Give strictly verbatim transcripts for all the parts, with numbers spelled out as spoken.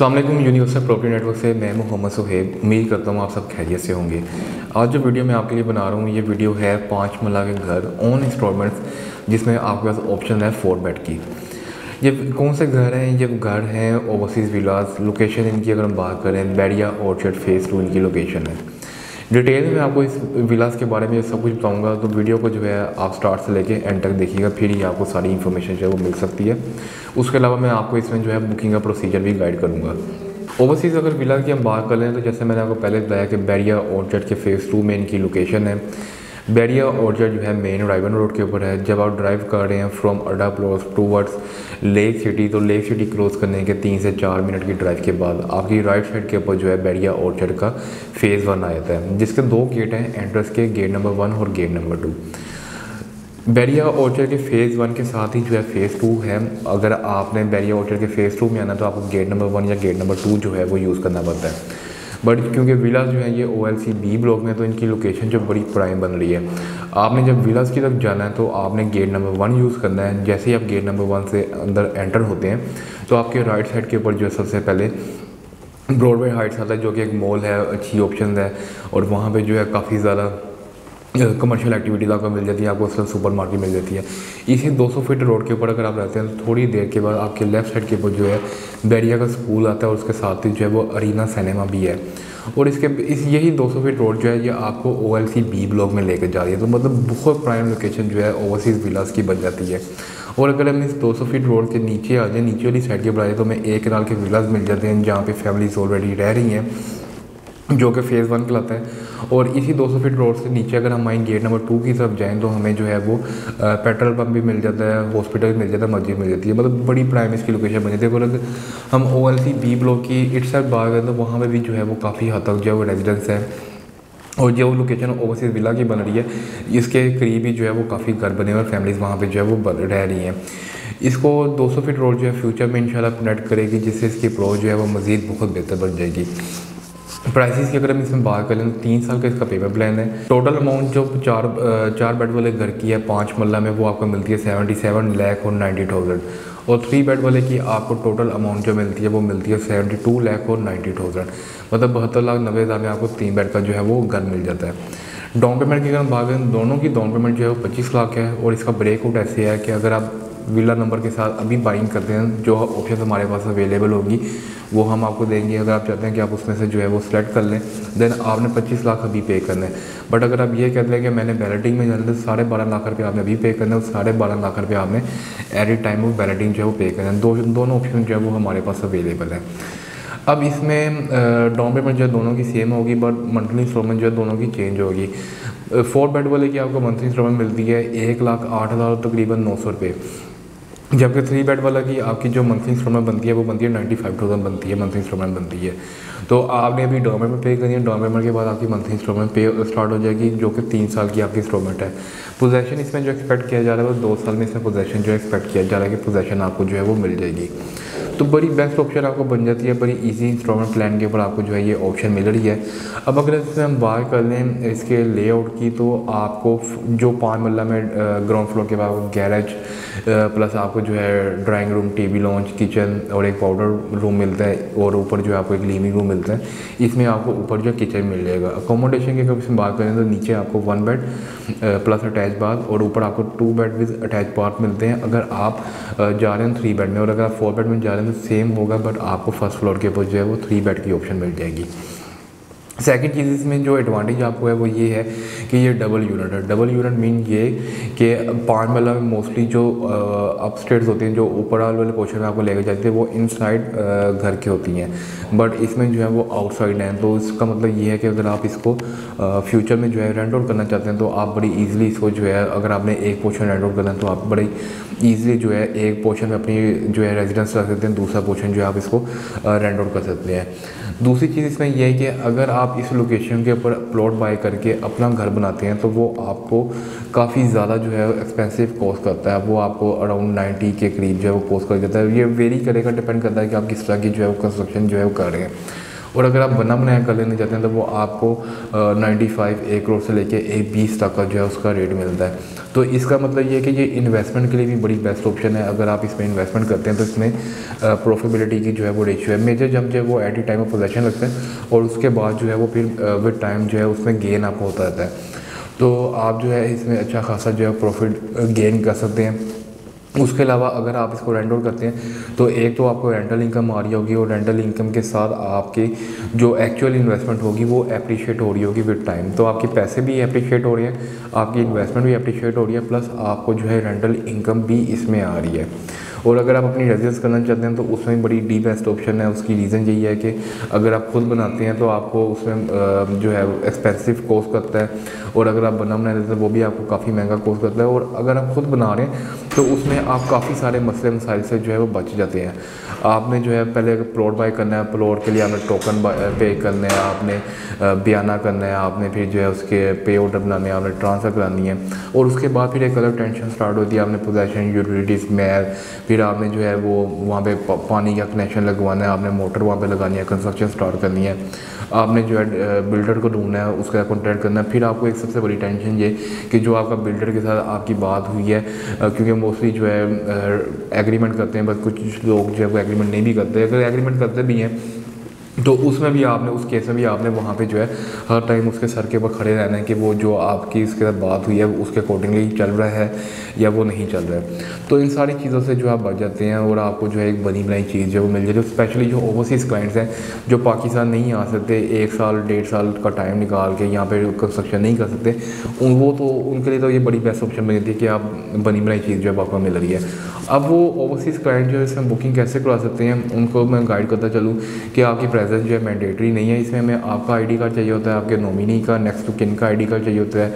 अस्सलाम वालेकुम। Universal property network से मैं मोहम्मद सुहेब। उम्मीद करता हूँ आप सब खैरियत से होंगे। आज जो वीडियो मैं आपके लिए बना रहा हूँ ये वीडियो है पाँच मरला के घर ऑन इंस्टॉलमेंट्स, जिसमें आपके पास ऑप्शन है फोर बेड की। ये कौन से घर हैं? ये घर हैं ओवरसीज़ विलास। लोकेशन इनकी अगर हम बात करें, बहरिया ऑर्चर्ड फेज़ टू इनकी लोकेशन है। डिटेल में आपको इस विलास के बारे में सब कुछ बताऊँगा, तो वीडियो को जो है आप स्टार्ट से लेके एंड तक देखिएगा, फिर ही आपको सारी इन्फॉर्मेशन जो है वो मिल सकती है। उसके अलावा मैं आपको इसमें जो है बुकिंग का प्रोसीजर भी गाइड करूँगा। ओवरसीज़ अगर विला की हम बात कर लें तो जैसे मैंने आपको पहले बताया कि बहरिया ऑर्चर्ड के फेज़ टू में इनकी लोकेशन है। बहरिया ऑर्चर्ड जो है मेन राइविंड रोड के ऊपर है। जब आप ड्राइव कर रहे हैं from Adda plot towards lake city, तो लेक सिटी क्रॉस करने के तीन से चार मिनट की ड्राइव के बाद आपकी राइट साइड के ऊपर जो है बहरिया ऑर्चर्ड का फेज़ वन आ जाता है, जिसके दो गेट हैं एंट्रेंस के, गेट नंबर वन और gate number two. Bahria orchard के फेज़ वन के साथ ही जो है फेज़ टू है। अगर आपने बहरिया ऑर्चर्ड के फेज़ टू में आना तो आपको गेट नंबर वन या गेट नंबर टू जो है वो यूज़ करना पड़ता है। बट क्योंकि विलास जो है ये ओएलसी बी ब्लॉक में, तो इनकी लोकेशन जो बड़ी प्राइम बन रही है। आपने जब विलास की तरफ जाना है तो आपने गेट नंबर वन यूज़ करना है। जैसे ही आप गेट नंबर वन से अंदर एंटर होते हैं तो आपके राइट साइड के ऊपर जो है सबसे पहले ब्रॉडवे हाइट्स आता है, जो कि एक मॉल है, अच्छी ऑप्शन है, और वहाँ पर जो है काफ़ी ज़्यादा कमर्शियल एक्टिविटीज़ आपको मिल जाती है। आपको सिर्फ सुपर मार्केट मिल जाती है। इसी दो सौ फीट रोड के ऊपर अगर आप रहते हैं तो थोड़ी देर के बाद आपके लेफ्ट साइड के ऊपर जो है बहरिया का स्कूल आता है, और उसके साथ ही जो है वो अरीना सिनेमा भी है। और इसके इस यही दो सौ फीट रोड जो है ये आपको ओएलसी बी ब्लॉक में लेकर जा रही है। तो मतलब बहुत प्राइम लोकेशन जो है ओवरसीज़ विलास की बन जाती है। और अगर हम इस दो सौ फीट रोड के नीचे आ जाए, नीचे वाली साइड के ऊपर आ जाए, तो हमें एक नाल के विलास मिल जाते हैं, जहाँ पर फैमिलीज ऑलरेडी रह रही हैं, जो कि फेज़ वन कहलाता है। और इसी दो सौ फीट रोड से नीचे अगर हम आएँ गेट नंबर टू की तरफ जाएँ तो हमें जो है वो पेट्रोल पंप भी मिल जाता है, हॉस्पिटल मिल जाता है, मस्जिद मिल जाती है। मतलब बड़ी प्राइम इसकी लोकेशन बन जाती है। और अगर हम ओएलसी बी ब्लॉक की इट्स साइड बात करें तो वहाँ पर भी जो है वो काफ़ी हद तक जो है वो रेजिडेंस है, और जो लोकेशन ओवरसीज़ विला की बन रही है इसके करीब ही जो है वो काफ़ी घर बने हुए, फैमिलीज़ वहाँ पर जो है वो रह रही हैं। इसको दो सौ फीट रोड जो है फ्यूचर में इंशाल्लाह कनेक्ट करेगी, जिससे इसकी अप्रोच जो है वो मज़ीद बहुत बेहतर बन जाएगी। प्राइसेस की अगर हम इसमें बात करें तो तीन साल का इसका पेमेंट प्लान है। टोटल अमाउंट जो चार चार बेड वाले घर की है पाँच मरला में, वो आपको मिलती है सेवेंटी सेवन लैख और नाइन्टी थाउजेंड, और थ्री बेड वाले की आपको टोटल अमाउंट जो मिलती है वो मिलती है सेवेंटी टू लैख और नाइन्टी थाउजेंड। मतलब बहत्तर लाख नब्बे हज़ार में आपको तीन बेड का जो है वो घर मिल जाता है। डाउन पेमेंट की अगर हम बात करें, दोनों की डाउन पेमेंट जो है वो पच्चीस लाख है, और इसका ब्रेकआउट ऐसे है कि अगर आप विला नंबर के साथ अभी बाइंग करते हैं, जो ऑप्शन हमारे पास अवेलेबल होगी वो हम आपको देंगे। अगर आप चाहते हैं कि आप उसमें से जो है वो सिलेक्ट कर लें, देन आपने पच्चीस लाख अभी पे करना है। बट अगर आप ये कहते हैं कि मैंने बैलेटिंग में जाना है, साढ़े बारह लाख रुपये आपने अभी पे करना है, और साढ़े बारह लाख रुपये आपने at a time of balloting जो है वो पे करना है। दो दोनों ऑप्शन जो है वो हमारे पास अवेलेबल है। अब इसमें डाउन पेमेंट जो है दोनों की सेम होगी, बट मंथली इंस्टॉलमेंट जो है दोनों की चेंज होगी। फोर बेड वाले की आपको मंथली इंस्टॉलमेंट मिलती है एक लाख आठ हज़ार तकरीबन नौ सौ रुपये, जबकि थ्री बेड वाला की आपकी जो मंथली इंस्टॉलमेंट बनती है वो बनती है नाइन्टी फाइव थाउजेंड बनती है मंथली इंस्टॉलमेंट बनती है। तो आपने अभी डाउन पेमेंट पे करनी है, डाउन पेमेंट के बाद आपकी मंथली इंस्टॉलमेंट पे स्टार्ट हो जाएगी, जो कि तीन साल की आपकी इंस्टॉलमेंट है। पोजेशन इसमें जो एक्सपेक्ट किया जा रहा है वो दो साल में इसमें पोजेशन जो एक्सपेक्ट किया जा रहा है कि पोजेशन आपको जो है वो मिल जाएगी। तो बड़ी बेस्ट ऑप्शन आपको बन जाती है, बड़ी इजी इंस्टॉलमेंट प्लान के ऊपर आपको जो है ये ऑप्शन मिल रही है। अब अगर इसमें हम बात कर लें इसके लेआउट की, तो आपको जो पाँच मरला में ग्राउंड फ्लोर के बाद गैरेज प्लस आपको जो है drawing room, TV lounge, kitchen और एक पाउडर रूम मिलता है, और ऊपर जो है आपको एक लिविंग रूम मिलता है। इसमें आपको ऊपर जो किचन मिल जाएगा। अकोमोडेशन की अगर इसमें बात करें तो नीचे आपको one bed plus attach bath, और ऊपर आपको two bed with attach bath मिलते हैं अगर आप जा रहे हैं थ्री बेड में। और अगर आप फोर बेड में जा रहे हैं सेम होगा, बट आपको फर्स्ट फ्लोर के ऊपर जो है वो थ्री बेड की ऑप्शन मिल जाएगी। सेकंड चीज़ इसमें जो एडवांटेज आपको है वो ये है कि ये डबल यूनिट है। डबल यूनिट मीन ये कि पाँच मरला में मोस्टली जो अपस्टेयर्स होती हैं, जो ऊपर वाले पोर्शन में आपको लेकर जाती है, वो इनसाइड घर की होती हैं, बट इसमें जो है वो आउटसाइड हैं। तो इसका मतलब ये है कि अगर आप इसको फ्यूचर में जो है रेंट आउट करना चाहते हैं तो आप बड़ी ईजिली इसको जो है, अगर आपने एक पोर्शन रेंट आउट करना है तो आप बड़ी ईजिली जो है एक पोर्शन में अपनी जो है रेजिडेंस रख सकते हैं, दूसरा पोर्शन जो है आप इसको रेंट आउट कर सकते हैं। दूसरी चीज़ इसमें यह है कि अगर आप इस लोकेशन के ऊपर प्लॉट बाय करके अपना घर बनाते हैं तो वो आपको काफ़ी ज़्यादा जो है एक्सपेंसिव कॉस्ट करता है। वो आपको अराउंड नाइन्टी के करीब जो है वो कॉस्ट कर जाता है। ये वेरी करेगा, डिपेंड करता है कि आप किस तरह की जो है वो कंस्ट्रक्शन जो है वो कर रहे हैं। और अगर आप बना बनाया कर लेने जाते हैं तो वो आपको नाइन्टी फाइव एक करोड़ से लेके एक बीस तक का जो है उसका रेट मिलता है। तो इसका मतलब ये है कि ये इन्वेस्टमेंट के लिए भी बड़ी बेस्ट ऑप्शन है। अगर आप इसमें इन्वेस्टमेंट करते हैं तो इसमें प्रॉफिटेबिलिटी की जो है वो रेशियो है। मेजर जंप जो है वो at a time of possession लगता है और उसके बाद जो है वो फिर विद टाइम जो है उसमें गेन आपको होता रहता है। तो आप जो है इसमें अच्छा खासा जो है प्रॉफिट गेन कर सकते हैं। उसके अलावा अगर आप इसको रेंट आउट करते हैं तो एक तो आपको रेंटल इनकम आ रही होगी और रेंटल इनकम के साथ आपकी जो एक्चुअल इन्वेस्टमेंट होगी वो एप्रिशिएट हो रही होगी विद टाइम। तो आपके पैसे भी एप्रिशिएट हो रहे हैं, आपकी इन्वेस्टमेंट भी एप्रिशिएट हो रही है, प्लस आपको जो है रेंटल इनकम भी इसमें आ रही है। और अगर आप अपनी रेजिडेंस करना चाहते हैं तो उसमें बड़ी डी बेस्ट ऑप्शन है। उसकी रीज़न यही है कि अगर आप खुद बनाते हैं तो आपको उसमें जो है एक्सपेंसिव कॉस्ट करता है और अगर आप बना बना लेते हैं वो भी आपको काफ़ी महंगा कॉस्ट करता है। और अगर आप खुद बना रहे हैं तो उसमें आप काफ़ी सारे मसले मसाइल से जो है वो बच जाते हैं। आपने जो है पहले प्लॉट बाय करना है, प्लॉट के लिए आपने टोकन पे करना है, आपने बयाना करना है, आपने फिर जो है उसके पे ऑर्डर बनाने हैं, आपने ट्रांसफ़र करानी है और उसके बाद फिर एक अलग टेंशन स्टार्ट होती है। आपने पोजेशन, यूटिलिटीज़, मैल, फिर आपने जो है वो वहाँ पे पानी का कनेक्शन लगवाना है, आपने मोटर वहाँ पे लगानी है, कंस्ट्रक्शन स्टार्ट करनी है, आपने जो है बिल्डर को ढूंढना है, उसका कॉन्ट्रैक्ट करना है। फिर आपको एक सबसे बड़ी टेंशन ये कि जो आपका बिल्डर के साथ आपकी बात हुई है, क्योंकि मोस्टली जो है एग्रीमेंट करते हैं, बट कुछ लोग जो है वो एग्रीमेंट नहीं भी करते। अगर एग्रीमेंट करते भी हैं तो उसमें भी आपने उस केस में भी आपने वहाँ पे जो है हर टाइम उसके सर के ऊपर खड़े रहना है कि वो जो आपकी इसके साथ बात हुई है उसके अकॉर्डिंगली चल रहा है या वो नहीं चल रहा है। तो इन सारी चीज़ों से जो आप बच जाते हैं और आपको जो है एक बनी बनाई चीज़ जो मिल जाती है। स्पेशली जो ओवरसीज़ क्लाइंट्स हैं जो पाकिस्तान नहीं आ सकते, एक साल डेढ़ साल का टाइम निकाल के यहाँ पर कंस्ट्रक्शन नहीं कर सकते, वो तो उनके लिए तो ये बड़ी बेस्ट ऑप्शन बन जाती है कि आप बनी बनाई चीज़ जो आपको मिल रही है। अब वो ओवरसीज़ क्लाइंट जो है इसमें बुकिंग कैसे करवा सकते हैं उनको मैं गाइड करता चलूँ कि आपकी प्रेजेंस जो है मैंडेटरी नहीं है। इसमें हमें आपका आईडी कार्ड चाहिए होता है, आपके नॉमिनी का, नेक्स्ट टू किन का आईडी कार्ड चाहिए होता है,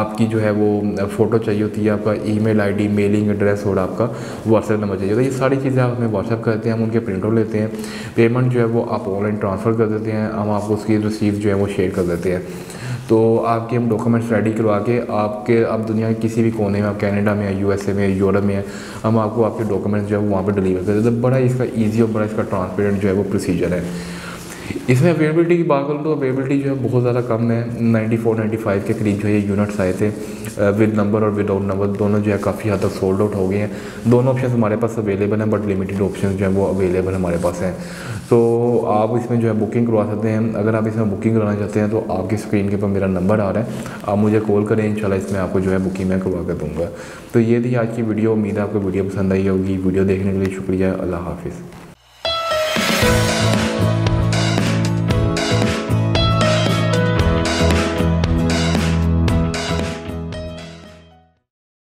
आपकी जो है वो फ़ोटो चाहिए होती है, आपका ईमेल आईडी, मेलिंग एड्रेस और आपका व्हाट्सएप नंबर चाहिए होता है। ये सारी चीज़ें आप हमें व्हाट्सएप करते हैं, हम उनके प्रिंट आउट लेते हैं, पेमेंट जो है वो आप ऑनलाइन ट्रांसफ़र कर देते हैं, हम आपको उसकी रिसीव जो है वो शेयर कर देते हैं। तो आपके हम डॉक्यूमेंट्स रेडी करवा के आपके आप दुनिया के किसी भी कोने में, आप कनाडा में है, यूएसए में है, यूरोप में है, हम आपको आपके डॉक्यूमेंट्स जो है वहाँ पे डिलीवर करते हैं। तो बड़ा इसका इजी और बड़ा इसका ट्रांसपेरेंट जो है वो प्रोसीजर है। इसमें अवेलेबिलिटी की बात करूँ तो अवेलेबिलिटी जो है बहुत ज़्यादा कम है। नाइन्टी फोर नाइन्टी फाइव के करीब जो है यूनिट्स आए थे, विद नंबर और विदाउट नंबर दोनों जो है काफ़ी हद तक सोल्ड आउट हो गए हैं। दोनों ऑप्शन हमारे पास अवेलेबल हैं, बट लिमिटेड ऑप्शन जो है वो अवेलेबल हमारे पास हैं। तो आप इसमें जो है बुकिंग करवा सकते हैं। अगर आप इसमें बुकिंग कराना चाहते हैं तो आपकी स्क्रीन के ऊपर मेरा नंबर आ रहा है, आप मुझे कॉल करें, इंशाल्लाह इसमें आपको जो है बुकिंग मैं करवा कर दूँगा। तो ये थी आज की वीडियो, उम्मीद है आपको वीडियो पसंद आई होगी। वीडियो देखने के लिए शुक्रिया, अल्लाह हाफिज़।